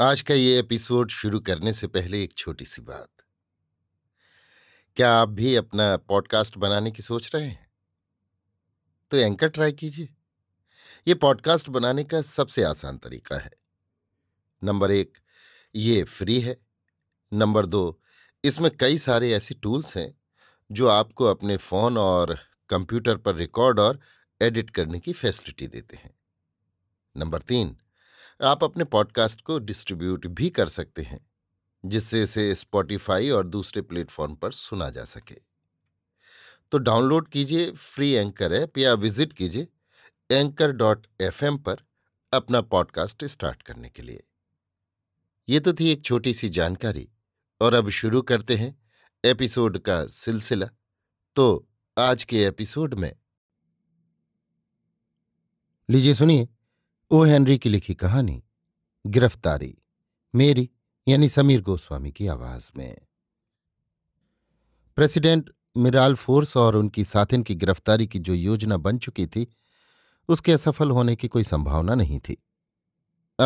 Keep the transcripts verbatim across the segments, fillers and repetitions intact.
आज का ये एपिसोड शुरू करने से पहले एक छोटी सी बात। क्या आप भी अपना पॉडकास्ट बनाने की सोच रहे हैं? तो एंकर ट्राई कीजिए। ये पॉडकास्ट बनाने का सबसे आसान तरीका है। नंबर एक, ये फ्री है। नंबर दो, इसमें कई सारे ऐसे टूल्स हैं जो आपको अपने फ़ोन और कंप्यूटर पर रिकॉर्ड और एडिट करने की फैसिलिटी देते हैं। नंबर तीन, आप अपने पॉडकास्ट को डिस्ट्रीब्यूट भी कर सकते हैं, जिससे इसे स्पॉटिफाई और दूसरे प्लेटफॉर्म पर सुना जा सके। तो डाउनलोड कीजिए फ्री एंकर ऐप या विजिट कीजिए एंकर डॉट एफ एम पर अपना पॉडकास्ट स्टार्ट करने के लिए। ये तो थी एक छोटी सी जानकारी, और अब शुरू करते हैं एपिसोड का सिलसिला। तो आज के एपिसोड में लीजिए सुनिए ओ. हेनरी की लिखी कहानी गिरफ्तारी, मेरी यानी समीर गोस्वामी की आवाज में। प्रेसिडेंट मिरालफोर्स और उनकी साथिन की गिरफ्तारी की जो योजना बन चुकी थी, उसके असफल होने की कोई संभावना नहीं थी।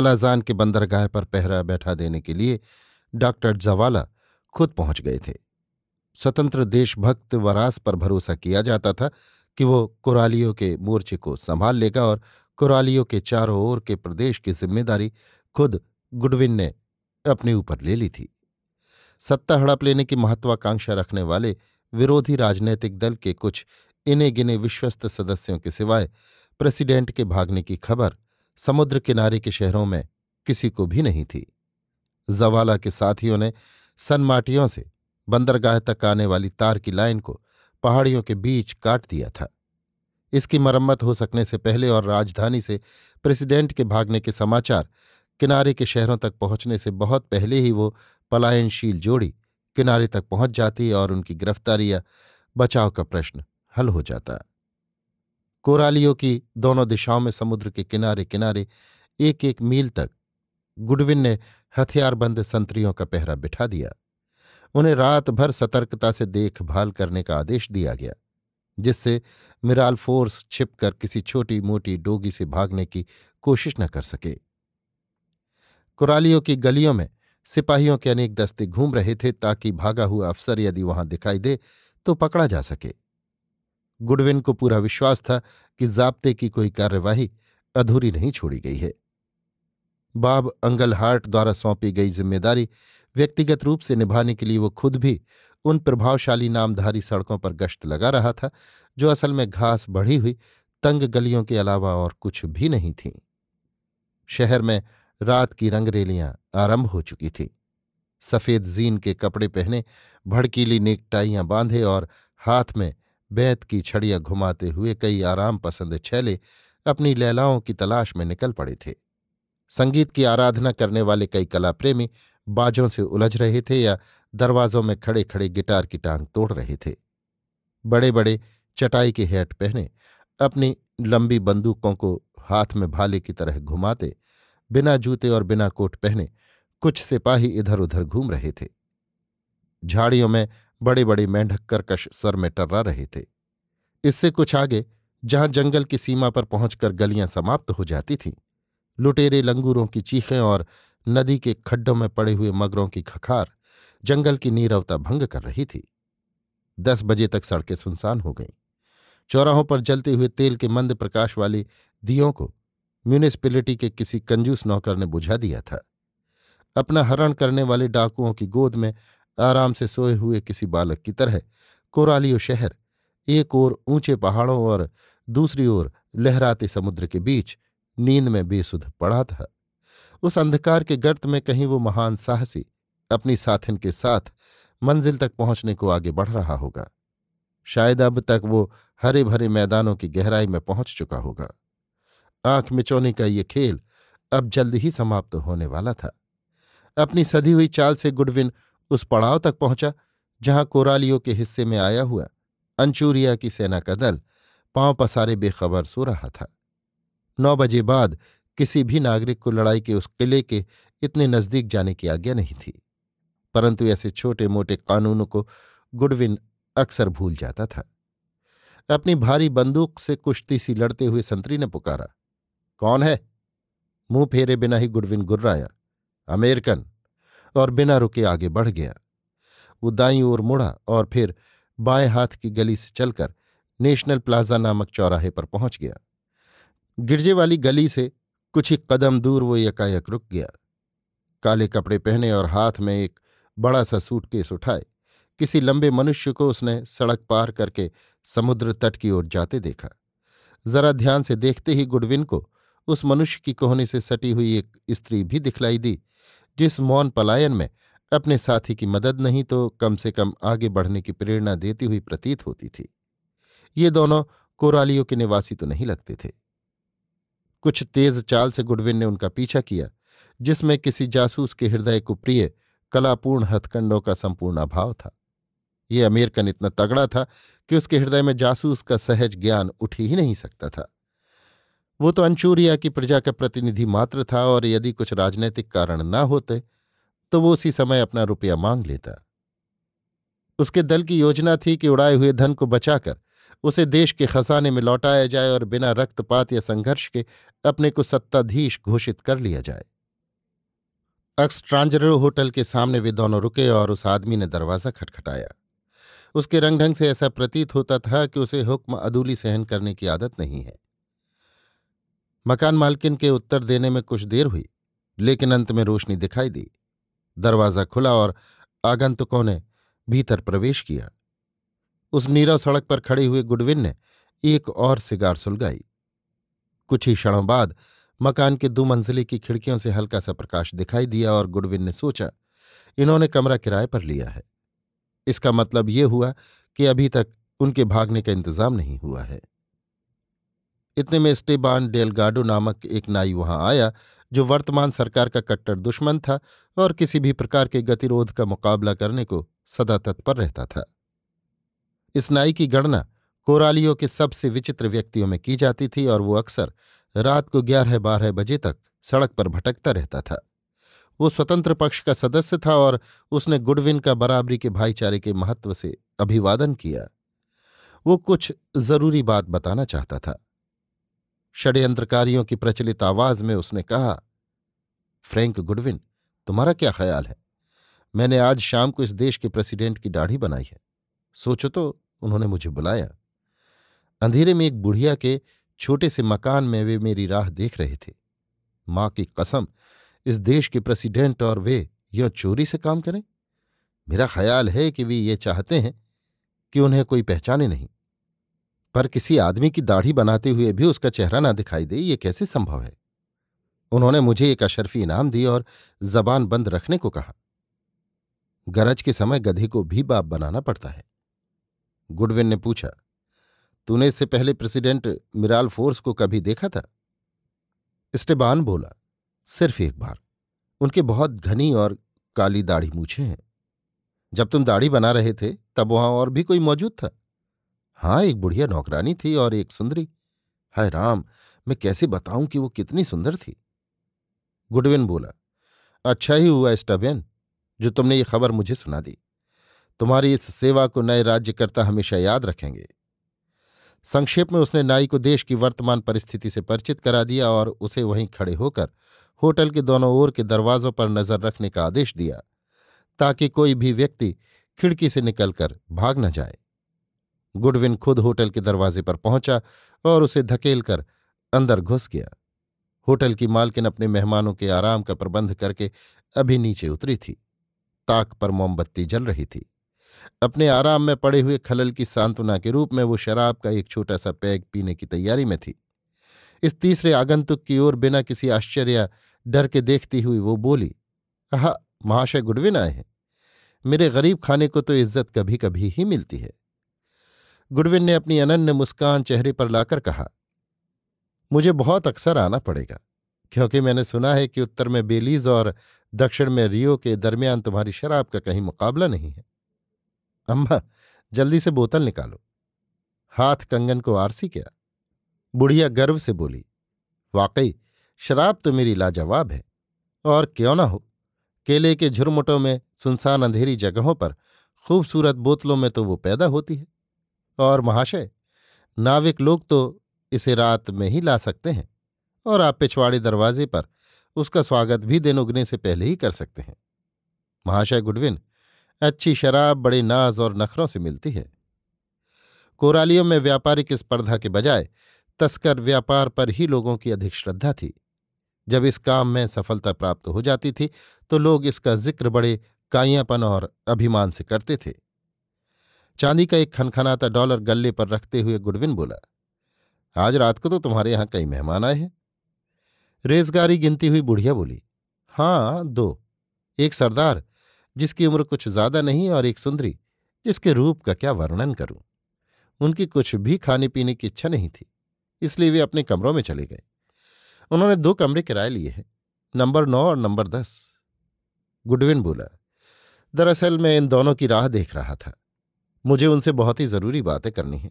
अलाजान के बंदरगाह पर पहरा बैठा देने के लिए डॉक्टर जवाला खुद पहुंच गए थे। स्वतंत्र देशभक्त वरास पर भरोसा किया जाता था कि वो कोरालियों के मोर्चे को संभाल लेगा, और कोरालियों के चारों ओर के प्रदेश की जिम्मेदारी खुद गुडविन ने अपने ऊपर ले ली थी। सत्ता हड़प लेने की महत्वाकांक्षा रखने वाले विरोधी राजनीतिक दल के कुछ इने गिने विश्वस्त सदस्यों के सिवाय प्रेसिडेंट के भागने की खबर समुद्र किनारे के शहरों में किसी को भी नहीं थी। जवाला के साथियों ने सन माटियों से बंदरगाह तक आने वाली तार की लाइन को पहाड़ियों के बीच काट दिया था। इसकी मरम्मत हो सकने से पहले और राजधानी से प्रेसिडेंट के भागने के समाचार किनारे के शहरों तक पहुंचने से बहुत पहले ही वो पलायनशील जोड़ी किनारे तक पहुंच जाती और उनकी गिरफ्तारी या बचाव का प्रश्न हल हो जाता। कोरालियों की दोनों दिशाओं में समुद्र के किनारे किनारे एक एक मील तक गुडविन ने हथियारबंद संतरियों का पहरा बिठा दिया। उन्हें रात भर सतर्कता से देखभाल करने का आदेश दिया गया, जिससे मिराल फोर्स छिपकर किसी छोटी मोटी डोगी से भागने की कोशिश न कर सके। कोरालियों की गलियों में सिपाहियों के अनेक दस्ते घूम रहे थे, ताकि भागा हुआ अफसर यदि वहां दिखाई दे तो पकड़ा जा सके। गुडविन को पूरा विश्वास था कि जाब्ते की कोई कार्यवाही अधूरी नहीं छोड़ी गई है। बाब अंगलहार्ट द्वारा सौंपी गई जिम्मेदारी व्यक्तिगत रूप से निभाने के लिए वो खुद भी उन प्रभावशाली नामधारी सड़कों पर गश्त लगा रहा था, जो असल में घास बढ़ी हुई तंग गलियों के अलावा और कुछ भी नहीं थीं। शहर में रात की रंगरेलियां आरंभ हो चुकी थीं। सफ़ेद जीन के कपड़े पहने, भड़कीली नेकटाइयां बांधे और हाथ में बैत की छड़ियां घुमाते हुए कई आराम पसंद छैले अपनी लैलाओं की तलाश में निकल पड़े थे। संगीत की आराधना करने वाले कई कलाप्रेमी बाजों से उलझ रहे थे या दरवाजों में खड़े खड़े गिटार की टांग तोड़ रहे थे। बड़े बड़े चटाई के हैट पहने, अपनी लंबी बंदूकों को हाथ में भाले की तरह घुमाते, बिना जूते और बिना कोट पहने कुछ सिपाही इधर उधर घूम रहे थे। झाड़ियों में बड़े बड़े मेंढक कर्कश सर में टर्रा रहे थे। इससे कुछ आगे, जहां जंगल की सीमा पर पहुंचकर गलियां समाप्त हो जाती थीं, लुटेरे लंगूरों की चीखें और नदी के खड्डों में पड़े हुए मगरों की खखार जंगल की नीरवता भंग कर रही थी। दस बजे तक सड़कें सुनसान हो गईं। चौराहों पर जलते हुए तेल के मंद प्रकाश वाले दियों को म्यूनिसिपैलिटी के किसी कंजूस नौकर ने बुझा दिया था। अपना हरण करने वाले डाकुओं की गोद में आराम से सोए हुए किसी बालक की तरह कोरालियो शहर एक ओर ऊंचे पहाड़ों और दूसरी ओर लहराते समुद्र के बीच नींद में बेसुध पड़ा था। उस अंधकार के गर्त में कहीं वो महान साहसी अपनी साथिन के साथ मंजिल तक पहुंचने को आगे बढ़ रहा होगा। शायद अब तक वो हरे भरे मैदानों की गहराई में पहुंच चुका होगा। आंख मिचौने का ये खेल अब जल्द ही समाप्त होने वाला था। अपनी सधी हुई चाल से गुडविन उस पड़ाव तक पहुंचा जहां कोरालियों के हिस्से में आया हुआ अंचूरिया की सेना का दल पांव पसारे बेखबर सो रहा था। नौ बजे बाद किसी भी नागरिक को लड़ाई के उस किले के इतने नजदीक जाने की आज्ञा नहीं थी, परंतु ऐसे छोटे मोटे कानूनों को गुडविन अक्सर भूल जाता था। अपनी भारी बंदूक से कुश्ती सी लड़ते हुए संतरी ने पुकारा, कौन है? मुंह फेरे बिना ही गुडविन गुर्राया, अमेरिकन, और बिना रुके आगे बढ़ गया। वो दाईं ओर मुड़ा और फिर बाएं हाथ की गली से चलकर नेशनल प्लाजा नामक चौराहे पर पहुंच गया। गिरजे वाली गली से कुछ ही कदम दूर वो एकाएक रुक गया। काले कपड़े पहने और हाथ में एक बड़ा सा सूटकेस उठाए किसी लंबे मनुष्य को उसने सड़क पार करके समुद्र तट की ओर जाते देखा। जरा ध्यान से देखते ही गुडविन को उस मनुष्य की कोहनी से सटी हुई एक स्त्री भी दिखलाई दी, जिस मौन पलायन में अपने साथी की मदद नहीं तो कम से कम आगे बढ़ने की प्रेरणा देती हुई प्रतीत होती थी। ये दोनों कोरालियों के निवासी तो नहीं लगते थे। कुछ तेज चाल से गुडविन ने उनका पीछा किया, जिसमें किसी जासूस के हृदय को प्रिय कलापूर्ण हथकंडों का संपूर्ण अभाव था। ये अमेरिकन इतना तगड़ा था कि उसके हृदय में जासूस का सहज ज्ञान उठ ही नहीं सकता था। वो तो अंचूरिया की प्रजा का प्रतिनिधि मात्र था, और यदि कुछ राजनैतिक कारण ना होते तो वो उसी समय अपना रुपया मांग लेता। उसके दल की योजना थी कि उड़ाए हुए धन को बचाकर उसे देश के खजाने में लौटाया जाए और बिना रक्तपात या संघर्ष के अपने को सत्ताधीश घोषित कर लिया जाए। एक्सट्रांजरो होटल के सामने वे दोनों रुके और उस आदमी ने दरवाज़ा खटखटाया। उसके रंग ढंग से ऐसा प्रतीत होता था कि उसे हुक्म अदूली सहन करने की आदत नहीं है। मकान मालकिन के उत्तर देने में कुछ देर हुई, लेकिन अंत में रोशनी दिखाई दी। दरवाज़ा खुला और आगंतुकों ने भीतर प्रवेश किया। उस नीरव सड़क पर खड़े हुए गुडविन ने एक और सिगार सुलगाई। कुछ ही क्षणों बाद मकान के दो मंजिले की खिड़कियों से हल्का सा प्रकाश दिखाई दिया, और गुडविन ने सोचा, इन्होंने कमरा किराए पर लिया है। इसका मतलब ये हुआ कि अभी तक उनके भागने का इंतजाम नहीं हुआ है। इतने में एस्टेबान डेलगाडो नामक एक नाई वहां आया, जो वर्तमान सरकार का कट्टर दुश्मन था और किसी भी प्रकार के गतिरोध का मुकाबला करने को सदा तत्पर रहता था। इस नाई की गणना कोरालियों के सबसे विचित्र व्यक्तियों में की जाती थी, और वो अक्सर रात को ग्यारह बारह बजे तक सड़क पर भटकता रहता था। वो स्वतंत्र पक्ष का सदस्य था, और उसने गुडविन का बराबरी के भाईचारे के महत्व से अभिवादन किया। वो कुछ जरूरी बात बताना चाहता था। षड्यंत्रकारियों की प्रचलित आवाज में उसने कहा, फ्रैंक गुडविन, तुम्हारा क्या ख्याल है? मैंने आज शाम को इस देश के प्रेसिडेंट की दाढ़ी बनाई है। सोचो तो, उन्होंने मुझे बुलाया। अंधेरे में एक बुढ़िया के छोटे से मकान में वे मेरी राह देख रहे थे। माँ की कसम, इस देश के प्रेसिडेंट और वे यह चोरी से काम करें? मेरा ख्याल है कि वे ये चाहते हैं कि उन्हें कोई पहचाने नहीं, पर किसी आदमी की दाढ़ी बनाते हुए भी उसका चेहरा ना दिखाई दे, ये कैसे संभव है? उन्होंने मुझे एक अशर्फी इनाम दिया और जबान बंद रखने को कहा। गरज के समय गधे को भी बाप बनाना पड़ता है। गुडविन ने पूछा, तूने इससे पहले प्रेसिडेंट मिराफ्लोर्स को कभी देखा था? एस्टेबान बोला, सिर्फ एक बार। उनके बहुत घनी और काली दाढ़ी मूछे हैं। जब तुम दाढ़ी बना रहे थे तब वहां और भी कोई मौजूद था? हाँ, एक बुढ़िया नौकरानी थी और एक सुंदरी। हाय राम, मैं कैसे बताऊं कि वो कितनी सुंदर थी। गुडविन बोला, अच्छा ही हुआ एस्टेबान, जो तुमने ये खबर मुझे सुना दी। तुम्हारी इस सेवा को नए राज्यकर्ता हमेशा याद रखेंगे। संक्षेप में उसने नाई को देश की वर्तमान परिस्थिति से परिचित करा दिया और उसे वहीं खड़े होकर होटल के दोनों ओर के दरवाजों पर नजर रखने का आदेश दिया, ताकि कोई भी व्यक्ति खिड़की से निकलकर भाग न जाए। गुडविन खुद होटल के दरवाजे पर पहुंचा और उसे धकेलकर अंदर घुस गया। होटल की मालकिन अपने मेहमानों के आराम का प्रबंध करके अभी नीचे उतरी थी। ताक पर मोमबत्ती जल रही थी। अपने आराम में पड़े हुए खलल की सांत्वना के रूप में वो शराब का एक छोटा सा पैग पीने की तैयारी में थी। इस तीसरे आगंतुक की ओर बिना किसी आश्चर्य या डर के देखती हुई वो बोली, आहा, महाशय गुडविन आए हैं। मेरे गरीब खाने को तो इज्जत कभी कभी ही मिलती है। गुडविन ने अपनी अनन्य मुस्कान चेहरे पर लाकर कहा, मुझे बहुत अक्सर आना पड़ेगा, क्योंकि मैंने सुना है कि उत्तर में बेलीज और दक्षिण में रियो के दरमियान तुम्हारी शराब का कहीं मुकाबला नहीं है। अम्मा, जल्दी से बोतल निकालो। हाथ कंगन को आरसी किया। बुढ़िया गर्व से बोली, वाकई शराब तो मेरी लाजवाब है। और क्यों ना हो, केले के झुरमुटों में, सुनसान अंधेरी जगहों पर, खूबसूरत बोतलों में तो वो पैदा होती है। और महाशय, नाविक लोग तो इसे रात में ही ला सकते हैं, और आप पिछवाड़े दरवाजे पर उसका स्वागत भी दिन उगने से पहले ही कर सकते हैं। महाशय गुडविन, अच्छी शराब बड़े नाज और नखरों से मिलती है। कोरालियों में व्यापारिक स्पर्धा के बजाय तस्कर व्यापार पर ही लोगों की अधिक श्रद्धा थी। जब इस काम में सफलता प्राप्त हो जाती थी तो लोग इसका जिक्र बड़े काइयापन और अभिमान से करते थे। चांदी का एक खनखनाता डॉलर गले पर रखते हुए गुडविन बोला, आज रात को तो तुम्हारे यहाँ कई मेहमान आए हैं। रेजगारी गिनती हुई बुढ़िया बोली, हाँ दो, एक सरदार जिसकी उम्र कुछ ज्यादा नहीं और एक सुंदरी जिसके रूप का क्या वर्णन करूं। उनकी कुछ भी खाने पीने की इच्छा नहीं थी, इसलिए वे अपने कमरों में चले गए। उन्होंने दो कमरे किराए लिए हैं, नंबर नौ और नंबर दस। गुडविन बोला, दरअसल मैं इन दोनों की राह देख रहा था। मुझे उनसे बहुत ही जरूरी बातें करनी है।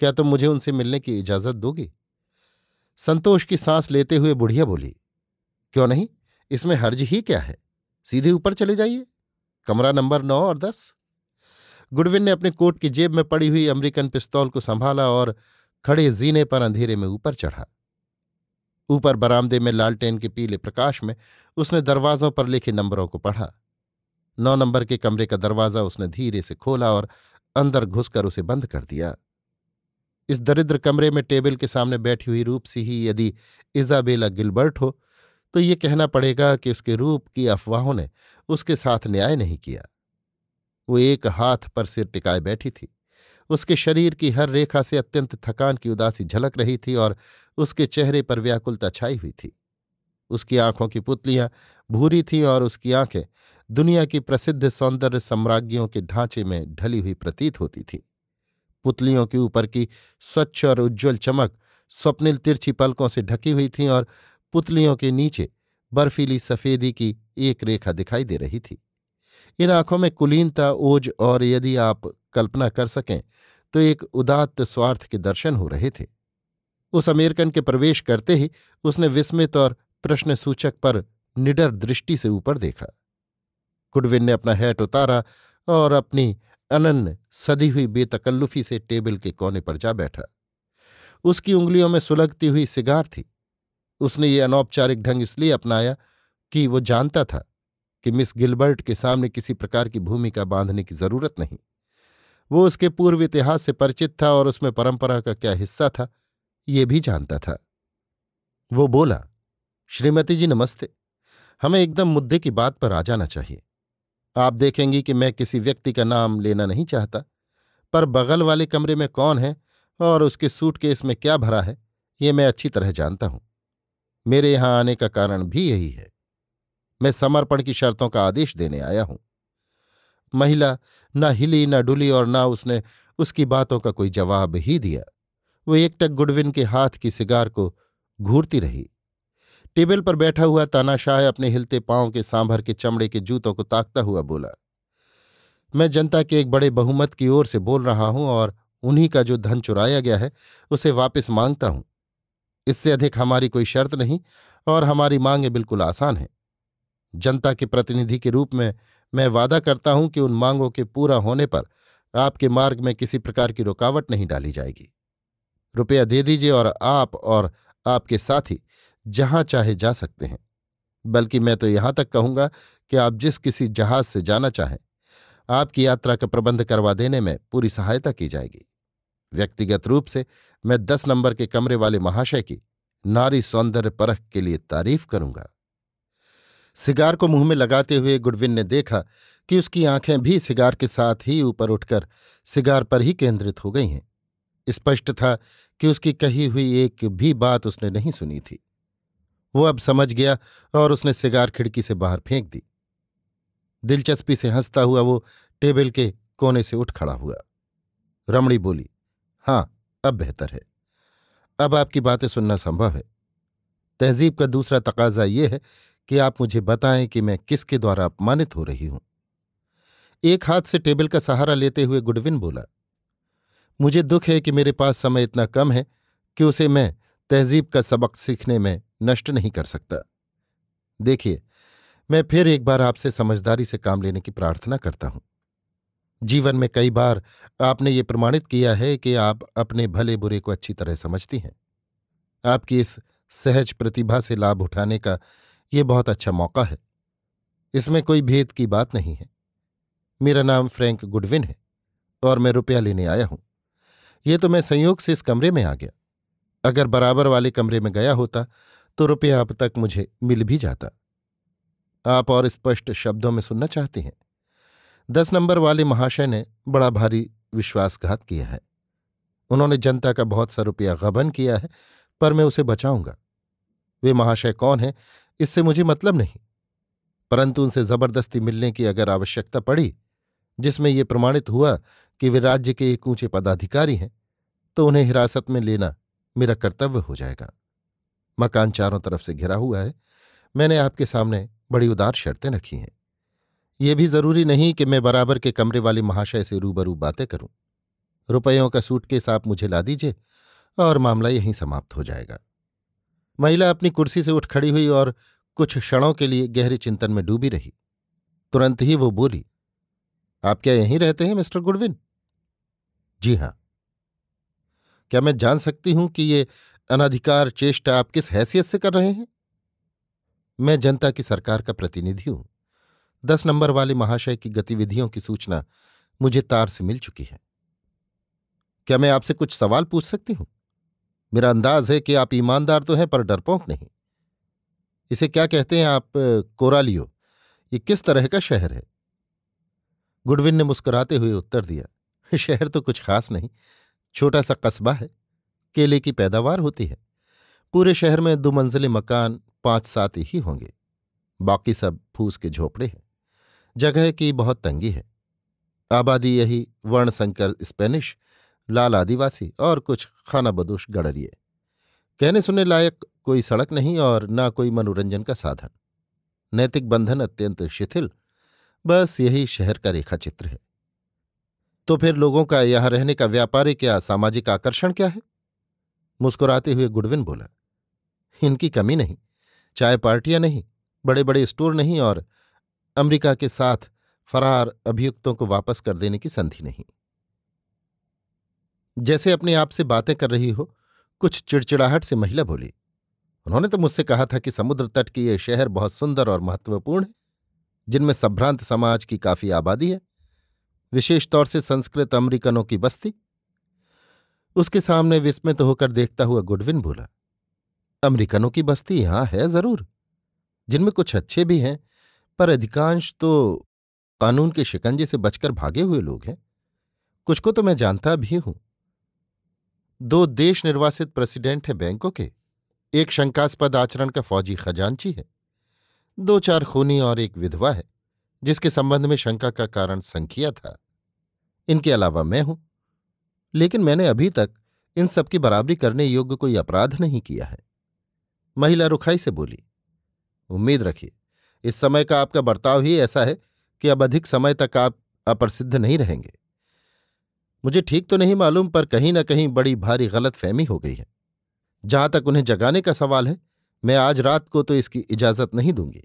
क्या तुम मुझे उनसे मिलने की इजाजत दोगी? संतोष की सांस लेते हुए बुढ़िया बोली, क्यों नहीं, इसमें हर्ज ही क्या है, सीधे ऊपर चले जाइए, कमरा नंबर नौ और दस। गुडविन ने अपने कोट की जेब में पड़ी हुई अमेरिकन पिस्तौल को संभाला और खड़े जीने पर अंधेरे में ऊपर चढ़ा। ऊपर बरामदे में लालटेन के पीले प्रकाश में उसने दरवाजों पर लिखे नंबरों को पढ़ा। नौ नंबर के कमरे का दरवाजा उसने धीरे से खोला और अंदर घुसकर उसे बंद कर दिया। इस दरिद्र कमरे में टेबल के सामने बैठी हुई रूप सी ही यदि इजाबेला गिल्बर्ट हो तो ये कहना पड़ेगा कि उसके रूप की अफवाहों ने उसके साथ न्याय नहीं किया। वो एक हाथ पर सिर टिकाए बैठी थी। उसके शरीर की हर रेखा से अत्यंत थकान की उदासी झलक रही थी और उसके चेहरे पर व्याकुलता छाई हुई थी। उसकी आंखों की पुतलियां भूरी थीं और उसकी आंखें दुनिया की प्रसिद्ध सौंदर्य सम्राज्ञियों के ढांचे में ढली हुई प्रतीत होती थी। पुतलियों के ऊपर की स्वच्छ और उज्ज्वल चमक स्वप्निल तिरछी पलकों से ढकी हुई थी और पुतलियों के नीचे बर्फीली सफेदी की एक रेखा दिखाई दे रही थी। इन आंखों में कुलीनता, ओज और यदि आप कल्पना कर सकें तो एक उदात्त स्वार्थ के दर्शन हो रहे थे। उस अमेरिकन के प्रवेश करते ही उसने विस्मित और प्रश्नसूचक पर निडर दृष्टि से ऊपर देखा। गुडविन ने अपना हैट उतारा और अपनी अनन्य सदी हुई बेतकल्लुफी से टेबल के कोने पर जा बैठा। उसकी उंगलियों में सुलगती हुई सिगार थी। उसने ये अनौपचारिक ढंग इसलिए अपनाया कि वो जानता था कि मिस गिल्बर्ट के सामने किसी प्रकार की भूमिका बांधने की जरूरत नहीं। वो उसके पूर्व इतिहास से परिचित था और उसमें परंपरा का क्या हिस्सा था ये भी जानता था। वो बोला, श्रीमती जी नमस्ते, हमें एकदम मुद्दे की बात पर आ जाना चाहिए। आप देखेंगी कि मैं किसी व्यक्ति का नाम लेना नहीं चाहता, पर बगल वाले कमरे में कौन है और उसके सूटकेस में क्या भरा है ये मैं अच्छी तरह जानता हूं। मेरे यहां आने का कारण भी यही है। मैं समर्पण की शर्तों का आदेश देने आया हूं। महिला ना हिली ना डुली और ना उसने उसकी बातों का कोई जवाब ही दिया। वो एकटक गुडविन के हाथ की सिगार को घूरती रही। टेबल पर बैठा हुआ तानाशाह अपने हिलते पांव के सांभर के चमड़े के जूतों को ताकता हुआ बोला, मैं जनता के एक बड़े बहुमत की ओर से बोल रहा हूं और उन्हीं का जो धन चुराया गया है उसे वापस मांगता हूं। इससे अधिक हमारी कोई शर्त नहीं और हमारी मांगें बिल्कुल आसान हैं। जनता के प्रतिनिधि के रूप में मैं वादा करता हूं कि उन मांगों के पूरा होने पर आपके मार्ग में किसी प्रकार की रुकावट नहीं डाली जाएगी। रुपया दे दीजिए और आप और आपके साथी जहां चाहे जा सकते हैं। बल्कि मैं तो यहां तक कहूंगा कि आप जिस किसी जहाज से जाना चाहें आपकी यात्रा का प्रबंध करवा देने में पूरी सहायता की जाएगी। व्यक्तिगत रूप से मैं दस नंबर के कमरे वाले महाशय की नारी सौंदर्य परख के लिए तारीफ करूंगा। सिगार को मुंह में लगाते हुए गुडविन ने देखा कि उसकी आंखें भी सिगार के साथ ही ऊपर उठकर सिगार पर ही केंद्रित हो गई हैं। स्पष्ट था कि उसकी कही हुई एक भी बात उसने नहीं सुनी थी। वो अब समझ गया और उसने सिगार खिड़की से बाहर फेंक दी। दिलचस्पी से हंसता हुआ वो टेबल के कोने से उठ खड़ा हुआ। रमणी बोली, हाँ अब बेहतर है, अब आपकी बातें सुनना संभव है। तहजीब का दूसरा तकाजा ये है कि आप मुझे बताएं कि मैं किसके द्वारा अपमानित हो रही हूं। एक हाथ से टेबल का सहारा लेते हुए गुडविन बोला, मुझे दुख है कि मेरे पास समय इतना कम है कि उसे मैं तहजीब का सबक सीखने में नष्ट नहीं कर सकता। देखिए, मैं फिर एक बार आपसे समझदारी से काम लेने की प्रार्थना करता हूं। जीवन में कई बार आपने ये प्रमाणित किया है कि आप अपने भले बुरे को अच्छी तरह समझती हैं। आपकी इस सहज प्रतिभा से लाभ उठाने का ये बहुत अच्छा मौका है, इसमें कोई भेद की बात नहीं है। मेरा नाम फ्रैंक गुडविन है और मैं रुपया लेने आया हूं। ये तो मैं संयोग से इस कमरे में आ गया, अगर बराबर वाले कमरे में गया होता तो रुपया अब तक मुझे मिल भी जाता। आप और स्पष्ट शब्दों में सुनना चाहते हैं? दस नंबर वाले महाशय ने बड़ा भारी विश्वासघात किया है। उन्होंने जनता का बहुत सा रुपया गबन किया है, पर मैं उसे बचाऊंगा। वे महाशय कौन है इससे मुझे मतलब नहीं, परंतु उनसे जबरदस्ती मिलने की अगर आवश्यकता पड़ी जिसमें ये प्रमाणित हुआ कि वे राज्य के एक ऊंचे पदाधिकारी हैं, तो उन्हें हिरासत में लेना मेरा कर्तव्य हो जाएगा। मकान चारों तरफ से घिरा हुआ है। मैंने आपके सामने बड़ी उदार शर्तें रखी हैं। यह भी जरूरी नहीं कि मैं बराबर के कमरे वाले महाशय से रूबरू बातें करूं। रुपयों का सूटकेस आप मुझे ला दीजिए और मामला यहीं समाप्त हो जाएगा। महिला अपनी कुर्सी से उठ खड़ी हुई और कुछ क्षणों के लिए गहरे चिंतन में डूबी रही। तुरंत ही वो बोली, आप क्या यहीं रहते हैं मिस्टर गुडविन? जी हां। क्या मैं जान सकती हूं कि ये अनाधिकार चेष्टा आप किस हैसियत से कर रहे हैं? मैं जनता की सरकार का प्रतिनिधि हूं। दस नंबर वाले महाशय की गतिविधियों की सूचना मुझे तार से मिल चुकी है। क्या मैं आपसे कुछ सवाल पूछ सकती हूं? मेरा अंदाज है कि आप ईमानदार तो हैं पर डरपोक नहीं। इसे क्या कहते हैं आप, कोरालियो? ये किस तरह का शहर है? गुडविन ने मुस्कुराते हुए उत्तर दिया, शहर तो कुछ खास नहीं, छोटा सा कस्बा है। केले की पैदावार होती है। पूरे शहर में दो मंजिले मकान पांच सात ही होंगे, बाकी सब फूस के झोपड़े हैं। जगह की बहुत तंगी है। आबादी यही वर्णसंकर स्पेनिश, लाल आदिवासी और कुछ खानाबदोश गड़रिए। कहने सुनने लायक कोई सड़क नहीं और ना कोई मनोरंजन का साधन। नैतिक बंधन अत्यंत शिथिल। बस यही शहर का रेखाचित्र है। तो फिर लोगों का यहाँ रहने का व्यापारिक या सामाजिक आकर्षण क्या है? मुस्कुराते हुए गुडविन बोला, इनकी कमी नहीं, चाय पार्टियां नहीं, बड़े बड़े स्टोर नहीं और अमेरिका के साथ फरार अभियुक्तों को वापस कर देने की संधि नहीं। जैसे अपने आप से बातें कर रही हो, कुछ चिड़चिड़ाहट से महिला बोली, उन्होंने तो मुझसे कहा था कि समुद्र तट के ये शहर बहुत सुंदर और महत्वपूर्ण है, जिनमें संभ्रांत समाज की काफी आबादी है, विशेष तौर से संस्कृत अमेरिकनों की बस्ती। उसके सामने विस्मित होकर देखता हुआ गुडविन बोला, अमेरिकनों की बस्ती यहाँ है जरूर, जिनमें कुछ अच्छे भी हैं, पर अधिकांश तो कानून के शिकंजे से बचकर भागे हुए लोग हैं। कुछ को तो मैं जानता भी हूं। दो देश निर्वासित प्रेसिडेंट हैं बैंकों के, एक शंकास्पद आचरण का फौजी खजांची है, दो चार खूनी और एक विधवा है जिसके संबंध में शंका का कारण संख्या था। इनके अलावा मैं हूं, लेकिन मैंने अभी तक इन सब की बराबरी करने योग्य कोई अपराध नहीं किया है। महिला रुखाई से बोली, उम्मीद रखिए इस समय का आपका बर्ताव ही ऐसा है कि अब अधिक समय तक आप अप्रसिद्ध नहीं रहेंगे। मुझे ठीक तो नहीं मालूम, पर कहीं ना कहीं बड़ी भारी गलतफहमी हो गई है। जहां तक उन्हें जगाने का सवाल है, मैं आज रात को तो इसकी इजाजत नहीं दूंगी।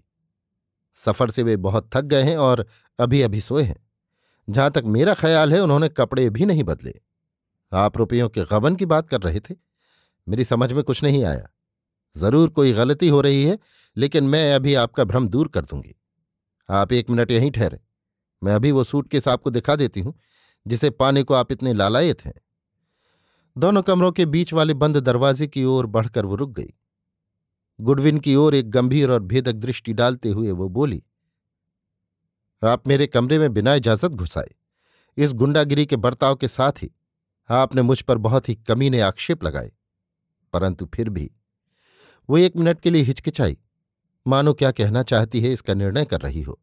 सफर से वे बहुत थक गए हैं और अभी अभी सोए हैं। जहां तक मेरा ख्याल है उन्होंने कपड़े भी नहीं बदले। आप रुपयों के गबन की बात कर रहे थे, मेरी समझ में कुछ नहीं आया। जरूर कोई गलती हो रही है, लेकिन मैं अभी आपका भ्रम दूर कर दूंगी। आप एक मिनट यहीं ठहरे, मैं अभी वो सूटकेस आपको दिखा देती हूं जिसे पाने को आप इतने लालायित हैं। दोनों कमरों के बीच वाले बंद दरवाजे की ओर बढ़कर वो रुक गई। गुडविन की ओर एक गंभीर और भेदक दृष्टि डालते हुए वो बोली, आप मेरे कमरे में बिना इजाजत घुस आए। इस गुंडागिरी के बर्ताव के साथ ही आपने मुझ पर बहुत ही कमीने आक्षेप लगाए। परंतु फिर भी वो एक मिनट के लिए हिचकिचाई, मानो क्या कहना चाहती है इसका निर्णय कर रही हो।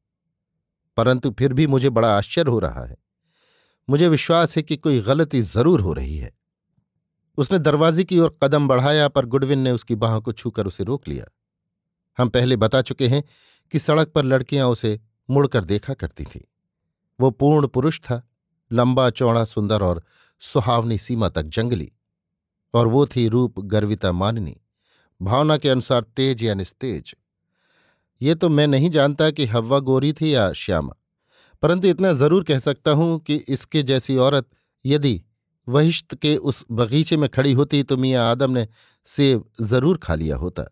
परंतु फिर भी मुझे बड़ा आश्चर्य हो रहा है, मुझे विश्वास है कि कोई गलती जरूर हो रही है। उसने दरवाजे की ओर कदम बढ़ाया, पर गुडविन ने उसकी बाहों को छूकर उसे रोक लिया। हम पहले बता चुके हैं कि सड़क पर लड़कियां उसे मुड़कर देखा करती थीं। वो पूर्ण पुरुष था, लंबा चौड़ा सुंदर और सुहावनी सीमा तक जंगली, और वो थी रूप गर्विता माननी, भावना के अनुसार तेज या निस्तेज। ये तो मैं नहीं जानता कि हव्वा गोरी थी या श्यामा, परंतु इतना जरूर कह सकता हूं कि इसके जैसी औरत यदि वहिष्ट के उस बगीचे में खड़ी होती तो मियाँ आदम ने सेब जरूर खा लिया होता।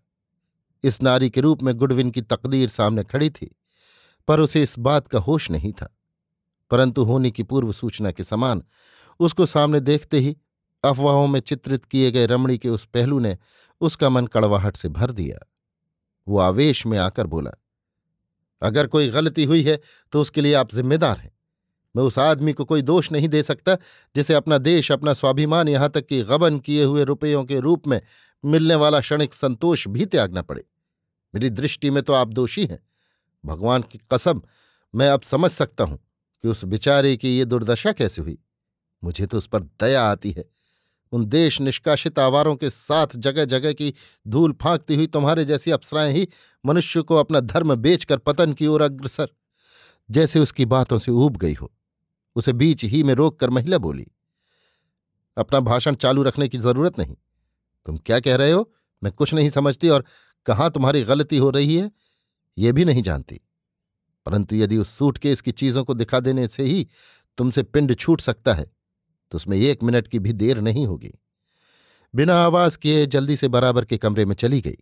इस नारी के रूप में गुडविन की तकदीर सामने खड़ी थी, पर उसे इस बात का होश नहीं था। परंतु होने की पूर्व सूचना के समान उसको सामने देखते ही अफवाहों में चित्रित किए गए रमणी के उस पहलू ने उसका मन कड़वाहट से भर दिया। वो आवेश में आकर बोला, अगर कोई गलती हुई है तो उसके लिए आप जिम्मेदार हैं। मैं उस आदमी को कोई दोष नहीं दे सकता जिसे अपना देश, अपना स्वाभिमान, यहाँ तक कि गबन किए हुए रुपयों के रूप में मिलने वाला क्षणिक संतोष भी त्यागना पड़े। मेरी दृष्टि में तो आप दोषी हैं। भगवान की कसम, मैं अब समझ सकता हूँ कि उस बेचारे की ये दुर्दशा कैसे हुई। मुझे तो उस पर दया आती है। उन देश निष्कासित आवारों के साथ जगह जगह की धूल फांकती हुई तुम्हारे जैसी अप्सराएं ही मनुष्य को अपना धर्म बेचकर पतन की ओर अग्रसर, जैसे उसकी बातों से ऊब गई हो। उसे बीच ही में रोककर महिला बोली, अपना भाषण चालू रखने की जरूरत नहीं। तुम क्या कह रहे हो मैं कुछ नहीं समझती, और कहाँ तुम्हारी गलती हो रही है ये भी नहीं जानती। परंतु यदि उस सूटकेस की चीज़ों को दिखा देने से ही तुमसे पिंड छूट सकता है तो उसमें एक मिनट की भी देर नहीं होगी। बिना आवाज किए जल्दी से बराबर के कमरे में चली गई।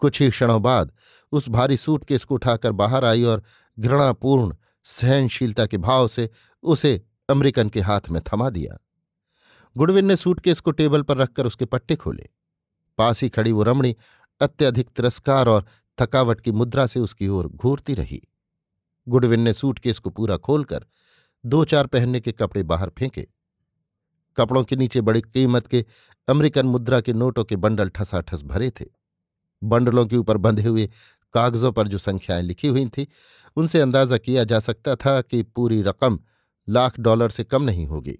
कुछ ही क्षणों बाद उस भारी सूटकेस को उठाकर बाहर आई और घृणापूर्ण सहनशीलता के भाव से उसे अमेरिकन के हाथ में थमा दिया। गुडविन ने सूटकेस को टेबल पर रखकर उसके पट्टे खोले। पास ही खड़ी वो रमणी अत्यधिक तिरस्कार और थकावट की मुद्रा से उसकी ओर घूरती रही। गुडविन ने सूटकेस को पूरा खोलकर दो चार पहनने के कपड़े बाहर फेंके। कपड़ों के नीचे बड़ी कीमत के अमेरिकन मुद्रा के नोटों के बंडल ठसाठस भरे थे। बंडलों के ऊपर बंधे हुए कागजों पर जो संख्याएं लिखी हुई थीं उनसे अंदाजा किया जा सकता था कि पूरी रकम लाख डॉलर से कम नहीं होगी।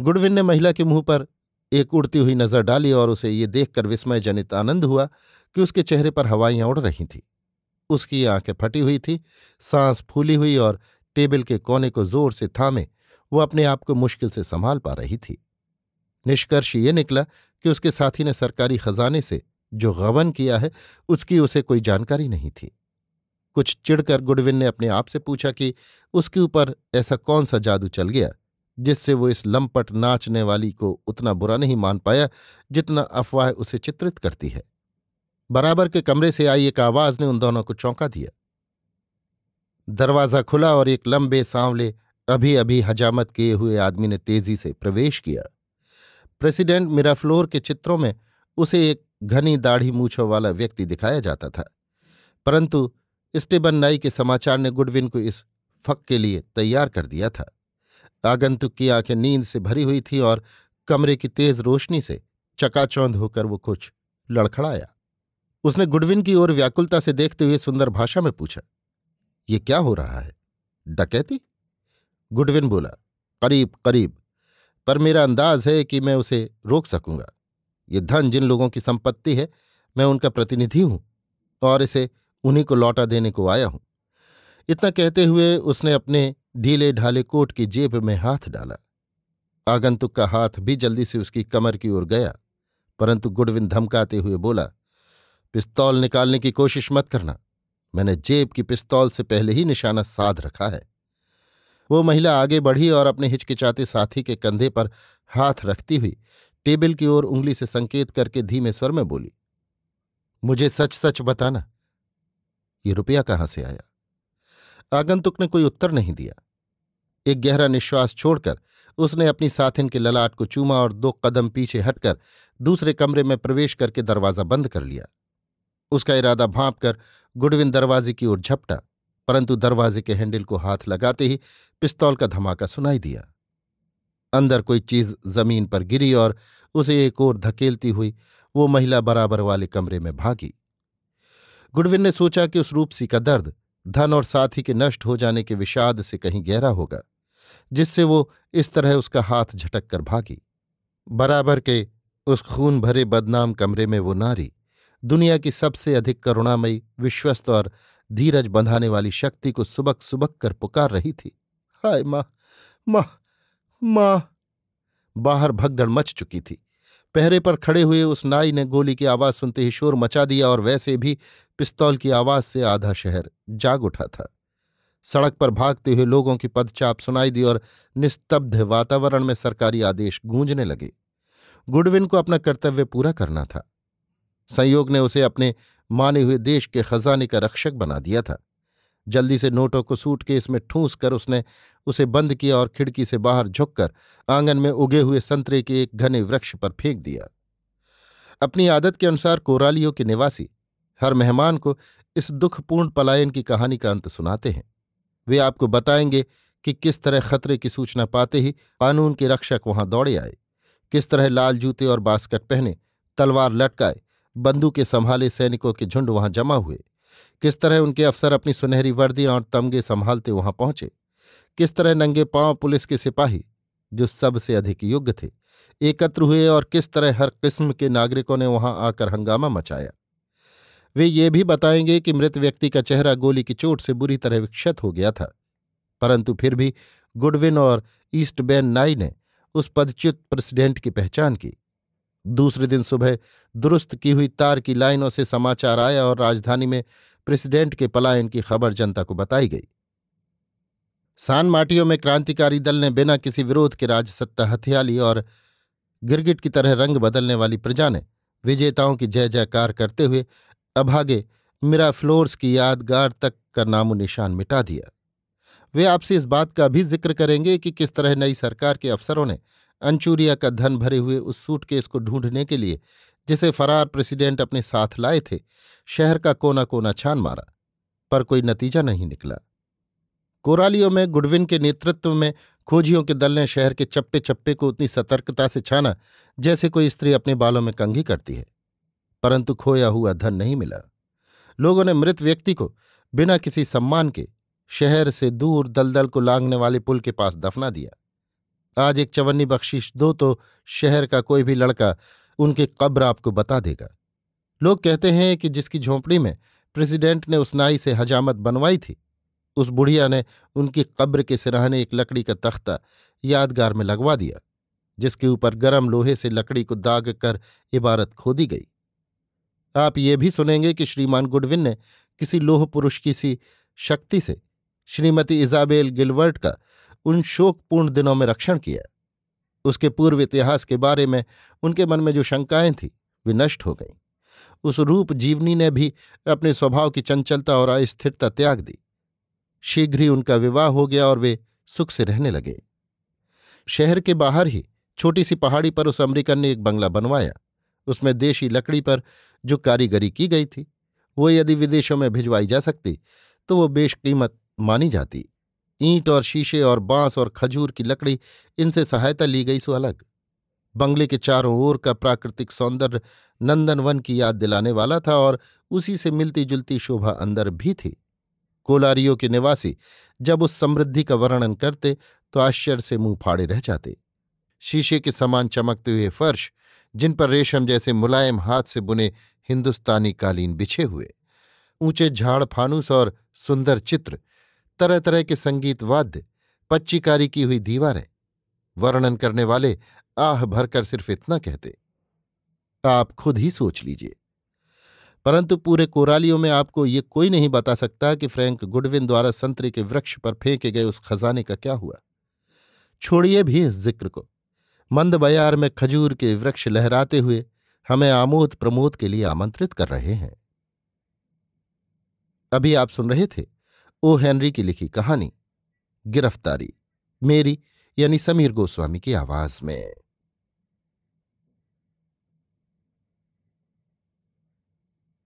गुडविन ने महिला के मुंह पर एक उड़ती हुई नजर डाली और उसे ये देखकर विस्मय जनित आनंद हुआ कि उसके चेहरे पर हवाएं उड़ रही थीं। उसकी आंखें फटी हुई थीं, सांस फूली हुई, और टेबल के कोने को जोर से थामे वो अपने आप को मुश्किल से संभाल पा रही थी। निष्कर्ष ये निकला कि उसके साथी ने सरकारी खजाने से जो गबन किया है उसकी उसे कोई जानकारी नहीं थी। कुछ चिढ़कर गुडविन ने अपने आप से पूछा कि उसके ऊपर ऐसा कौन सा जादू चल गया जिससे वो इस लंपट नाचने वाली को उतना बुरा नहीं मान पाया जितना अफवाह उसे चित्रित करती है। बराबर के कमरे से आई एक आवाज ने उन दोनों को चौंका दिया। दरवाजा खुला और एक लंबे सांवले अभी अभी हजामत किए हुए आदमी ने तेजी से प्रवेश किया। प्रेसिडेंट मिराफ्लोर के चित्रों में उसे एक घनी दाढ़ी मूछों वाला व्यक्ति दिखाया जाता था, परंतु स्टेबन नाई के समाचार ने गुडविन को इस फक के लिए तैयार कर दिया था। आगंतुक की आंखें नींद से भरी हुई थी और कमरे की तेज रोशनी से चकाचौंध होकर वो कुछ लड़खड़ाया। उसने गुडविन की ओर व्याकुलता से देखते हुए सुंदर भाषा में पूछा, ये क्या हो रहा है? डकैती? गुडविन बोला, करीब करीब, पर मेरा अंदाज है कि मैं उसे रोक सकूंगा। ये धन जिन लोगों की संपत्ति है मैं उनका प्रतिनिधि हूं और इसे उन्हीं को लौटा देने को आया हूं। इतना कहते हुए उसने अपने ढीले ढाले कोट की जेब में हाथ डाला। आगंतुक का हाथ भी जल्दी से उसकी कमर की ओर गया, परंतु गुडविन धमकाते हुए बोला, पिस्तौल निकालने की कोशिश मत करना। मैंने जेब की पिस्तौल से पहले ही निशाना साध रखा है। वो महिला आगे बढ़ी और अपने हिचकिचाते साथी के कंधे पर हाथ रखती हुई टेबल की ओर उंगली से संकेत करके धीमे स्वर में बोली, मुझे सच सच बताना, ये रुपया कहाँ से आया? आगंतुक ने कोई उत्तर नहीं दिया। एक गहरा निश्वास छोड़कर उसने अपनी साथिन के ललाट को चूमा और दो कदम पीछे हटकर दूसरे कमरे में प्रवेश करके दरवाज़ा बंद कर लिया। उसका इरादा भांपकर गुडविन दरवाजे की ओर झपटा, परंतु दरवाजे के हैंडल को हाथ लगाते ही पिस्तौल का धमाका सुनाई दिया। अंदर कोई चीज जमीन पर गिरी और उसे एक ओर धकेलती हुई वो महिला बराबर वाले कमरे में भागी। गुडविन ने सोचा कि उस रूपसी का दर्द धन और साथी के नष्ट हो जाने के विषाद से कहीं गहरा होगा, जिससे वो इस तरह उसका हाथ झटक कर भागी। बराबर के उस खून भरे बदनाम कमरे में वो नारी दुनिया की सबसे अधिक करुणामयी, विश्वस्त और धीरज बंधाने वाली शक्ति को सुबक सुबक कर पुकार रही थी। हाय माँ, माँ, माँ! बाहर भगदड़ मच चुकी थी। पहरे पर खड़े हुए उस नाई ने गोली की आवाज सुनते ही शोर मचा दिया और वैसे भी पिस्तौल की आवाज से आधा शहर जाग उठा था। सड़क पर भागते हुए लोगों की पदचाप सुनाई दी और निस्तब्ध वातावरण में सरकारी आदेश गूंजने लगे। गुडविन को अपना कर्तव्य पूरा करना था। संयोग ने उसे अपने माने हुए देश के खजाने का रक्षक बना दिया था। जल्दी से नोटों को सूटकेस में ठूंस कर उसने उसे बंद किया और खिड़की से बाहर झुककर आंगन में उगे हुए संतरे के एक घने वृक्ष पर फेंक दिया। अपनी आदत के अनुसार कोरालियों के निवासी हर मेहमान को इस दुखपूर्ण पलायन की कहानी का अंत सुनाते हैं। वे आपको बताएंगे कि किस तरह खतरे की सूचना पाते ही कानून के रक्षक वहां दौड़े आए, किस तरह लाल जूते और बास्कट पहने, तलवार लटकाए, बंदूकें संभाले सैनिकों के झुंड वहां जमा हुए, किस तरह उनके अफसर अपनी सुनहरी वर्दियां और तमगे संभालते वहां पहुंचे, किस तरह नंगे पांव पुलिस के सिपाही, जो सबसे अधिक योग्य थे, एकत्र हुए और किस तरह हर किस्म के नागरिकों ने वहां आकर हंगामा मचाया। वे ये भी बताएंगे कि मृत व्यक्ति का चेहरा गोली की चोट से बुरी तरह विक्षत हो गया था, परंतु फिर भी गुडविन और ईस्टबैन नाई ने उस पदच्युत प्रेसिडेंट की पहचान की। दूसरे दिन सुबह दुरुस्त की हुई तार की लाइनों से समाचार आया और राजधानी में प्रेसिडेंट के पलायन की खबर जनता को बताई गई। सान माटियो में क्रांतिकारी दल ने बिना किसी विरोध के राजसत्ता हथिया ली और गिरगिट की तरह रंग बदलने वाली प्रजा ने विजेताओं की जय जयकार करते हुए अभागे मिराफ्लोर्स की यादगार तक का नामो निशान मिटा दिया। वे आपसे इस बात का भी जिक्र करेंगे कि किस तरह नई सरकार के अफसरों ने अंचुरिया का धन भरे हुए उस सूटकेस को ढूंढने के लिए, जिसे फरार प्रेसिडेंट अपने साथ लाए थे, शहर का कोना कोना छान मारा, पर कोई नतीजा नहीं निकला। कोरालियों में गुडविन के नेतृत्व में खोजियों के दल ने शहर के चप्पे चप्पे को उतनी सतर्कता से छाना जैसे कोई स्त्री अपने बालों में कंघी करती है, परंतु खोया हुआ धन नहीं मिला। लोगों ने मृत व्यक्ति को बिना किसी सम्मान के शहर से दूर दलदल को लांघने वाले पुल के पास दफना दिया। आज एक चवन्नी बख्शीश दो तो शहर का कोई भी लड़का उनकी कब्र आपको बता देगा। लोग कहते हैं कि जिसकी झोंपड़ी में प्रेसिडेंट ने उस नाई से हजामत बनवाई थी, उस बुढ़िया ने उनकी कब्र के सिरहाने एक लकड़ी का तख्ता यादगार में लगवा दिया, जिसके ऊपर गरम लोहे से लकड़ी को दाग कर इबारत खोदी गई। आप ये भी सुनेंगे कि श्रीमान गुडविन ने किसी लोह पुरुष की सी शक्ति से श्रीमती इजाबेल गिलबर्ट का उन शोकपूर्ण दिनों में रक्षण किया। उसके पूर्व इतिहास के बारे में उनके मन में जो शंकाएं थीं वे नष्ट हो गईं। उस रूप जीवनी ने भी अपने स्वभाव की चंचलता और अस्थिरता त्याग दी। शीघ्र ही उनका विवाह हो गया और वे सुख से रहने लगे। शहर के बाहर ही छोटी सी पहाड़ी पर उस अमेरिकन ने एक बंगला बनवाया। उसमें देशी लकड़ी पर जो कारीगरी की गई थी वो यदि विदेशों में भिजवाई जा सकती तो वो बेशकीमत मानी जाती। ईंट और शीशे और बांस और खजूर की लकड़ी, इनसे सहायता ली गई सो अलग। बंगले के चारों ओर का प्राकृतिक सौंदर्य नंदनवन की याद दिलाने वाला था और उसी से मिलती जुलती शोभा अंदर भी थी। कोलारियों के निवासी जब उस समृद्धि का वर्णन करते तो आश्चर्य से मुंह फाड़े रह जाते। शीशे के समान चमकते हुए फर्श, जिन पर रेशम जैसे मुलायम हाथ से बुने हिंदुस्तानी कालीन बिछे हुए, ऊंचे झाड़ फानूस और सुंदर चित्र, तरह तरह के संगीत वाद्य, पच्चीकारी की हुई दीवारें, वर्णन करने वाले आह भरकर सिर्फ इतना कहते, आप खुद ही सोच लीजिए। परंतु पूरे कोरालियों में आपको ये कोई नहीं बता सकता कि फ्रैंक गुडविन द्वारा संतरे के वृक्ष पर फेंके गए उस खजाने का क्या हुआ। छोड़िए भी इस जिक्र को। मंद बयार में खजूर के वृक्ष लहराते हुए हमें आमोद प्रमोद के लिए आमंत्रित कर रहे हैं। अभी आप सुन रहे थे ओ हेनरी की लिखी कहानी गिरफ्तारी, मेरी यानी समीर गोस्वामी की आवाज में।